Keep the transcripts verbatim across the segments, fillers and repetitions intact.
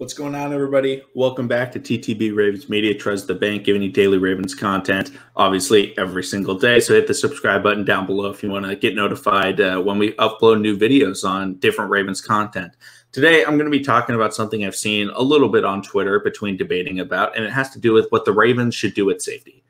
What's going on, everybody? Welcome back to T T B Ravens Media. Trust the bank, giving you daily Ravens content, obviously, every single day. So hit the subscribe button down below if you want to get notified uh, when we upload new videos on different Ravens content. Today, I'm going to be talking about something I've seen a little bit on Twitter between debating about, and it has to do with what the Ravens should do at safety.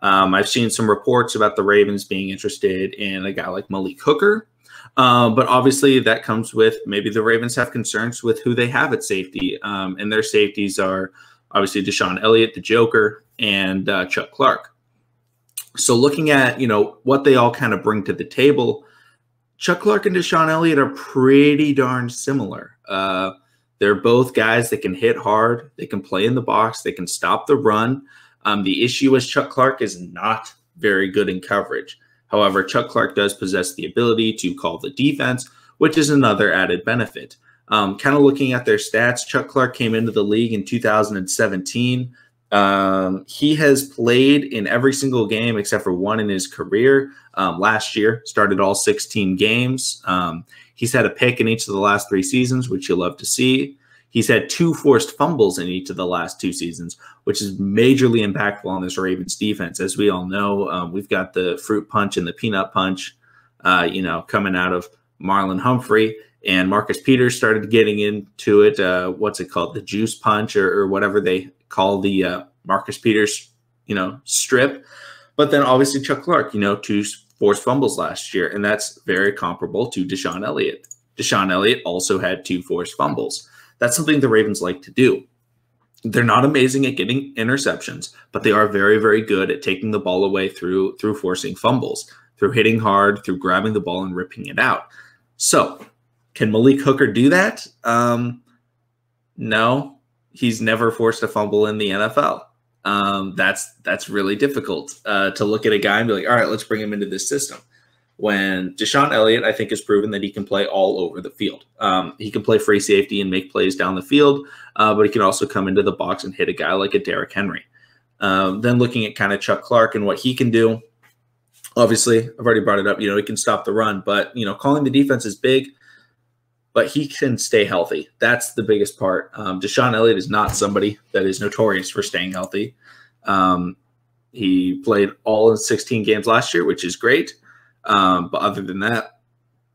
Um, I've seen some reports about the Ravens being interested in a guy like Malik Hooker. Uh, but obviously that comes with maybe the Ravens have concerns with who they have at safety. Um, and their safeties are obviously Deshon Elliott, the Joker, and uh, Chuck Clark. So looking at, you know, what they all kind of bring to the table, Chuck Clark and Deshon Elliott are pretty darn similar. Uh, they're both guys that can hit hard. They can play in the box. They can stop the run. Um, the issue is Chuck Clark is not very good in coverage. However, Chuck Clark does possess the ability to call the defense, which is another added benefit. Um, kind of looking at their stats, Chuck Clark came into the league in two thousand seventeen. Um, he has played in every single game except for one in his career. Um, last year, started all sixteen games. Um, he's had a pick in each of the last three seasons, which you'll love to see. He's had two forced fumbles in each of the last two seasons, which is majorly impactful on this Ravens defense. As we all know, um, we've got the fruit punch and the peanut punch, uh, you know, coming out of Marlon Humphrey, and Marcus Peters started getting into it. Uh, what's it called? The juice punch or, or whatever they call the uh, Marcus Peters, you know, strip. But then obviously Chuck Clark, you know, two forced fumbles last year, and that's very comparable to Deshon Elliott. Deshon Elliott also had two forced fumbles. That's something the Ravens like to do. They're not amazing at getting interceptions, but they are very, very good at taking the ball away through through forcing fumbles, through hitting hard, through grabbing the ball and ripping it out. So can Malik Hooker do that? Um, no, he's never forced a fumble in the N F L. Um, that's that's really difficult uh, to look at a guy and be like, all right, let's bring him into this system. When Deshon Elliott, I think, has proven that he can play all over the field. Um, he can play free safety and make plays down the field, uh, but he can also come into the box and hit a guy like a Derrick Henry. Um, then looking at kind of Chuck Clark and what he can do, obviously, I've already brought it up, you know, he can stop the run, but, you know, calling the defense is big, but he can stay healthy. That's the biggest part. Um, Deshon Elliott is not somebody that is notorious for staying healthy. Um, he played all in sixteen games last year, which is great. Um, but other than that,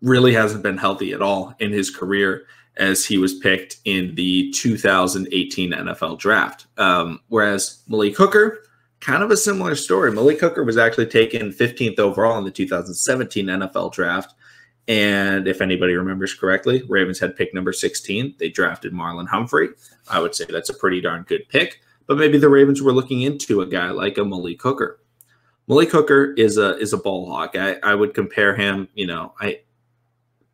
really hasn't been healthy at all in his career, as he was picked in the two thousand eighteen N F L draft. Um, whereas Malik Hooker, kind of a similar story. Malik Hooker was actually taken fifteenth overall in the two thousand seventeen N F L draft. And if anybody remembers correctly, Ravens had pick number sixteen. They drafted Marlon Humphrey. I would say that's a pretty darn good pick, but maybe the Ravens were looking into a guy like a Malik Hooker. Malik Hooker is a is a ball hawk. I, I would compare him, you know, I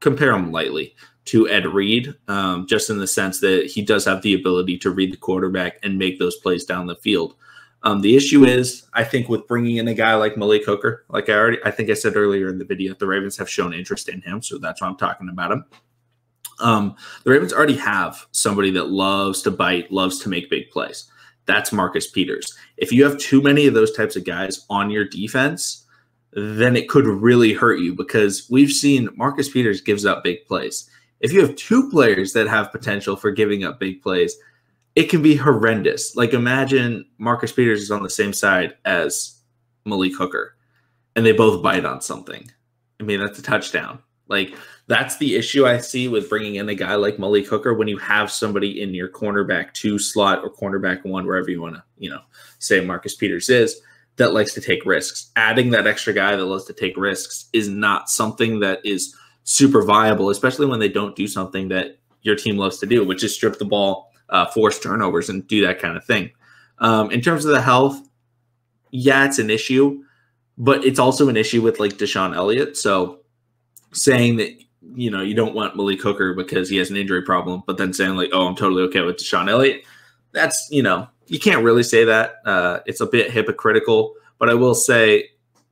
compare him lightly to Ed Reed, um, just in the sense that he does have the ability to read the quarterback and make those plays down the field. Um, the issue is, I think, with bringing in a guy like Malik Hooker, like I already, I think I said earlier in the video, the Ravens have shown interest in him, so that's why I'm talking about him. Um, the Ravens already have somebody that loves to bite, loves to make big plays. That's Marcus Peters. If you have too many of those types of guys on your defense, then it could really hurt you, because we've seen Marcus Peters gives up big plays. If you have two players that have potential for giving up big plays, it can be horrendous. Like, imagine Marcus Peters is on the same side as Malik Hooker, and they both bite on something. I mean, that's a touchdown. Like, that's the issue I see with bringing in a guy like Malik Hooker when you have somebody in your cornerback two slot or cornerback one, wherever you want to, you know, say Marcus Peters is, that likes to take risks. Adding that extra guy that loves to take risks is not something that is super viable, especially when they don't do something that your team loves to do, which is strip the ball, uh, force turnovers, and do that kind of thing. Um, in terms of the health, yeah, it's an issue, but it's also an issue with, like, Deshon Elliott. So saying that, you know, you don't want Malik Hooker because he has an injury problem, but then saying, like, oh, I'm totally okay with Deshon Elliott, that's, you know, you can't really say that. Uh, it's a bit hypocritical, but I will say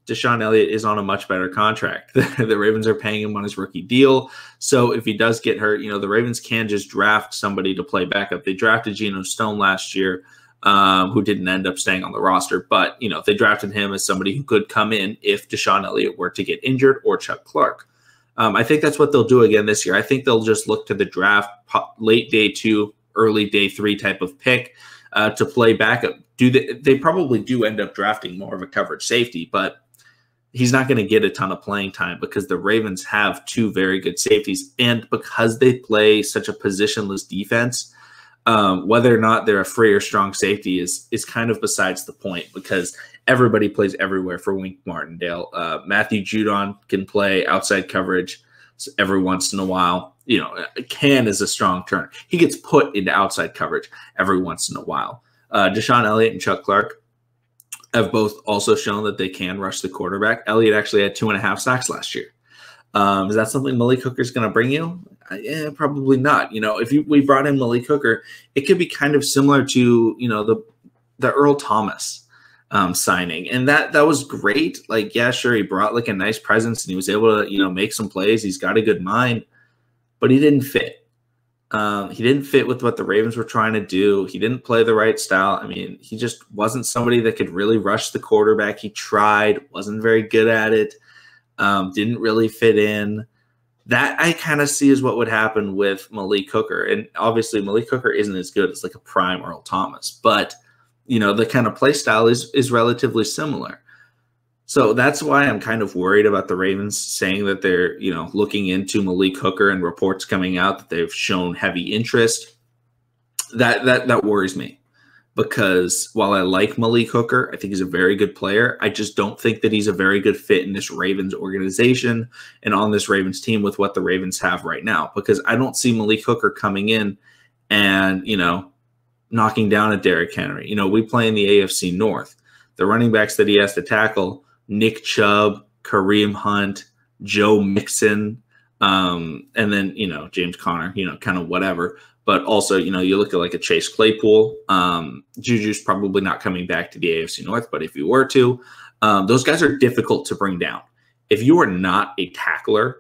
Deshon Elliott is on a much better contract. The Ravens are paying him on his rookie deal. So if he does get hurt, you know, the Ravens can just draft somebody to play backup. They drafted Geno Stone last year, um, who didn't end up staying on the roster, but, you know, they drafted him as somebody who could come in if Deshon Elliott were to get injured, or Chuck Clark. Um, I think that's what they'll do again this year. I think they'll just look to the draft, late day two, early day three type of pick uh, to play backup. Do they, they probably do end up drafting more of a coverage safety, but he's not going to get a ton of playing time because the Ravens have two very good safeties. And because they play such a positionless defense, um, whether or not they're a free or strong safety is, is kind of besides the point because everybody plays everywhere for Wink Martindale. Uh, Matthew Judon can play outside coverage every once in a while. You know, can is a strong turn. He gets put into outside coverage every once in a while. Uh, Deshon Elliott and Chuck Clark have both also shown that they can rush the quarterback. Elliott actually had two and a half sacks last year. Um, is that something Malik Hooker is going to bring you? Eh, probably not. You know, if you, we brought in Malik Hooker, it could be kind of similar to, you know, the the Earl Thomas um, signing. And that that was great. Like, yeah, sure, he brought like a nice presence and he was able to, you know, make some plays. He's got a good mind, but he didn't fit. Um, he didn't fit with what the Ravens were trying to do. He didn't play the right style. I mean, he just wasn't somebody that could really rush the quarterback. He tried, wasn't very good at it, um, didn't really fit in. That I kind of see is what would happen with Malik Hooker. And obviously Malik Hooker isn't as good as like a prime Earl Thomas, but you know, the kind of play style is, is relatively similar. So that's why I'm kind of worried about the Ravens saying that they're, you know, looking into Malik Hooker and reports coming out that they've shown heavy interest. That that that worries me because while I like Malik Hooker, I think he's a very good player. I just don't think that he's a very good fit in this Ravens organization and on this Ravens team with what the Ravens have right now because I don't see Malik Hooker coming in and, you know, knocking down at Derrick Henry. You know, we play in the A F C North. The running backs that he has to tackle – Nick Chubb, Kareem Hunt, Joe Mixon, um, and then, you know, James Conner, you know, kind of whatever. But also, you know, you look at like a Chase Claypool. Um, Juju's probably not coming back to the A F C North, but if you were to, um, those guys are difficult to bring down. If you are not a tackler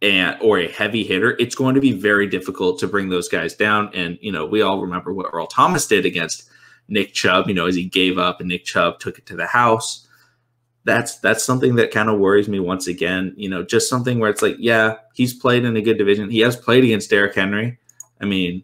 and or a heavy hitter, it's going to be very difficult to bring those guys down. And, you know, we all remember what Earl Thomas did against Nick Chubb, you know, as he gave up and Nick Chubb took it to the house. That's that's something that kind of worries me once again, you know, just something where it's like, yeah, he's played in a good division. He has played against Derrick Henry. I mean,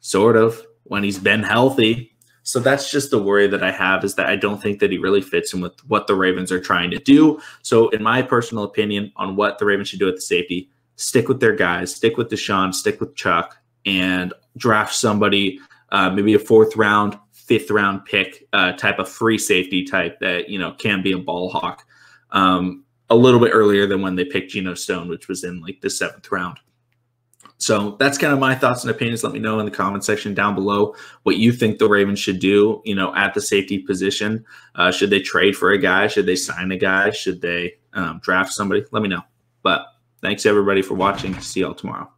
sort of when he's been healthy. So that's just the worry that I have is that I don't think that he really fits in with what the Ravens are trying to do. So in my personal opinion on what the Ravens should do at the safety, stick with their guys, stick with Deshaun, stick with Chuck, and draft somebody, uh, maybe a fourth round, fifth round pick uh, type of free safety type that, you know, can be a ball hawk um, a little bit earlier than when they picked Geno Stone, which was in like the seventh round. So that's kind of my thoughts and opinions. Let me know in the comment section down below what you think the Ravens should do, you know, at the safety position. Uh, should they trade for a guy? Should they sign a guy? Should they um, draft somebody? Let me know. But thanks everybody for watching. See y'all tomorrow.